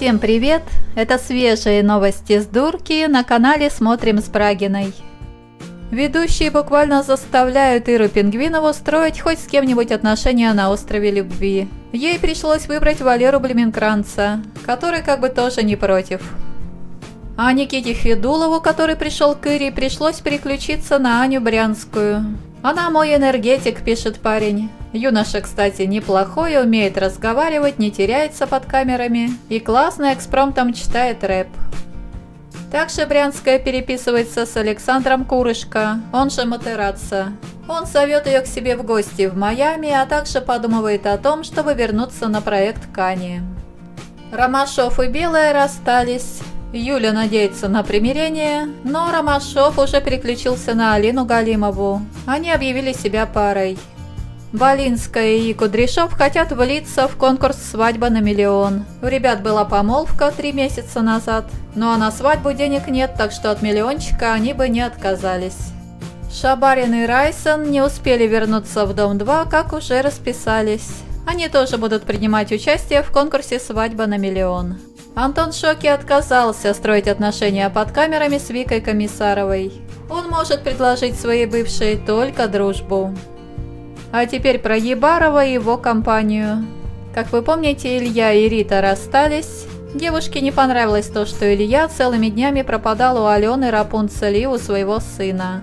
Всем привет! Это свежие новости с Дурки на канале «Смотрим с Брагиной». Ведущие буквально заставляют Иру Пингвинову строить хоть с кем-нибудь отношения на острове любви. Ей пришлось выбрать Валеру Блеминкранца, который как бы тоже не против. А Никите Федулову, который пришел к Ире, пришлось переключиться на Аню Брянскую. «Она мой энергетик», – пишет парень. Юноша, кстати, неплохой, умеет разговаривать, не теряется под камерами и классно экспромтом читает рэп. Также Брянская переписывается с Александром Курышко, он же Матераца. Он зовет ее к себе в гости в Майами, а также подумывает о том, чтобы вернуться на проект Кани. Ромашов и Белая расстались. Юля надеется на примирение, но Ромашов уже переключился на Алину Галимову. Они объявили себя парой. Балинская и Кудряшов хотят влиться в конкурс «Свадьба на миллион». У ребят была помолвка 3 месяца назад, но на свадьбу денег нет, так что от миллиончика они бы не отказались. Шабарин и Райсон не успели вернуться в Дом-2, как уже расписались. Они тоже будут принимать участие в конкурсе «Свадьба на миллион». Антон Шоке отказался строить отношения под камерами с Викой Комиссаровой. Он может предложить своей бывшей только дружбу. А теперь про Яббарова и его компанию. Как вы помните, Илья и Рита расстались. Девушке не понравилось то, что Илья целыми днями пропадал у Алёны Рапунцель и у своего сына.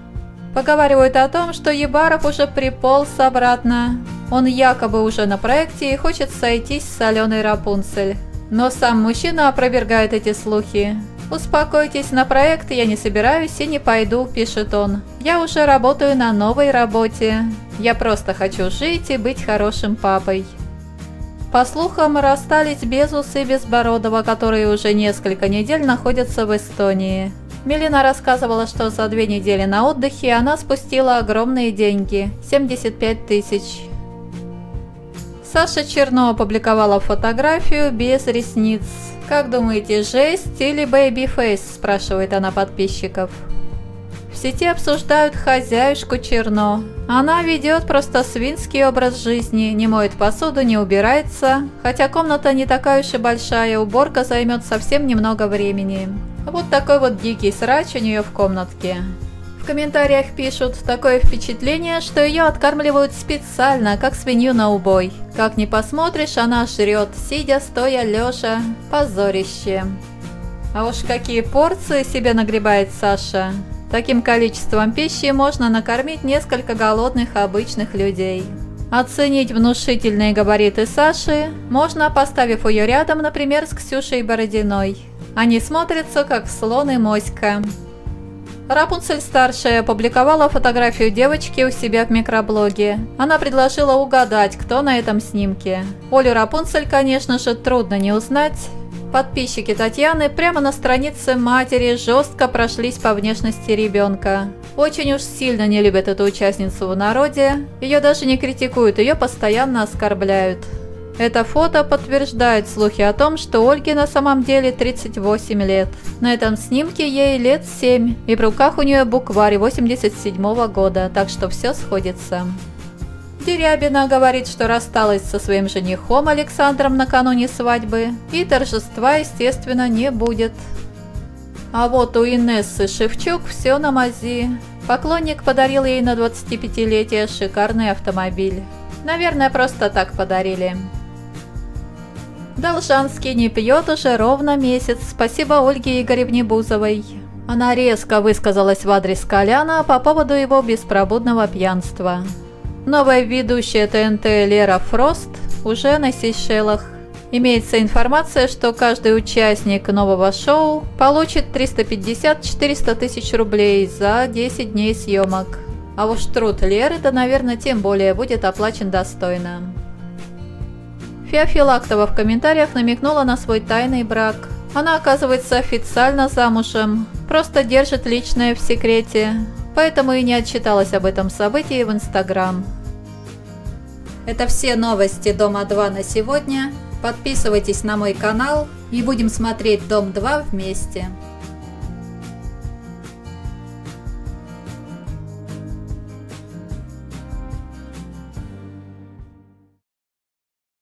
Поговаривают о том, что Яббаров уже приполз обратно. Он якобы уже на проекте и хочет сойтись с Алёной Рапунцель. Но сам мужчина опровергает эти слухи. «Успокойтесь, на проект я не собираюсь и не пойду», – пишет он. «Я уже работаю на новой работе. Я просто хочу жить и быть хорошим папой». По слухам, расстались Безус и Безбородова, которые уже несколько недель находятся в Эстонии. Милена рассказывала, что за 2 недели на отдыхе она спустила огромные деньги – 75 тысяч. Саша Черно опубликовала фотографию без ресниц. «Как думаете, жесть или бэйби-фейс?» – спрашивает она подписчиков. В сети обсуждают хозяюшку Черно. Она ведет просто свинский образ жизни, не моет посуду, не убирается. Хотя комната не такая уж и большая, уборка займет совсем немного времени. Вот такой вот дикий срач у нее в комнатке. В комментариях пишут: такое впечатление, что ее откармливают специально, как свинью на убой. Как ни посмотришь, она жрет, сидя, стоя, лежа. Позорище. А уж какие порции себе нагребает Саша. Таким количеством пищи можно накормить несколько голодных обычных людей. Оценить внушительные габариты Саши можно, поставив ее рядом, например, с Ксюшей Бородиной. Они смотрятся как слон и моська. Рапунцель-старшая опубликовала фотографию девочки у себя в микроблоге. Она предложила угадать, кто на этом снимке. Олю Рапунцель, конечно же, трудно не узнать. Подписчики Татьяны прямо на странице матери жестко прошлись по внешности ребенка. Очень уж сильно не любят эту участницу в народе. Ее даже не критикуют, ее постоянно оскорбляют. Это фото подтверждает слухи о том, что Ольге на самом деле 38 лет. На этом снимке ей лет 7, и в руках у нее букварь 87-го года, так что все сходится. Дерябина говорит, что рассталась со своим женихом Александром накануне свадьбы, и торжества, естественно, не будет. А вот у Инессы Шевчук все на мази. Поклонник подарил ей на 25-летие шикарный автомобиль. Наверное, просто так подарили. Должанский не пьет уже ровно месяц, спасибо Ольге Игоревне Бузовой. Она резко высказалась в адрес Коляна по поводу его беспробудного пьянства. Новая ведущая ТНТ Лера Фрост уже на Сейшелах. Имеется информация, что каждый участник нового шоу получит 350-400 тысяч рублей за 10 дней съемок. А уж труд Леры-то, наверное, тем более будет оплачен достойно. Феофилактова в комментариях намекнула на свой тайный брак. Она, оказывается, официально замужем, просто держит личное в секрете, поэтому и не отчиталась об этом событии в Инстаграм. Это все новости Дома-2 на сегодня. Подписывайтесь на мой канал и будем смотреть Дом-2 вместе.